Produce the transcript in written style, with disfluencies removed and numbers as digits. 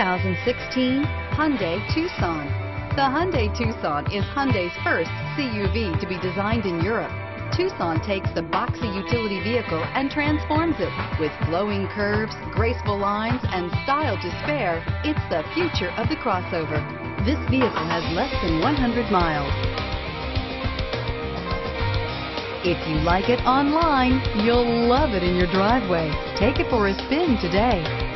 2016 Hyundai Tucson. The Hyundai Tucson is Hyundai's first CUV to be designed in Europe. Tucson takes the boxy utility vehicle and transforms it. With flowing curves, graceful lines, and style to spare, it's the future of the crossover. This vehicle has less than 100 miles. If you like it online, you'll love it in your driveway. Take it for a spin today.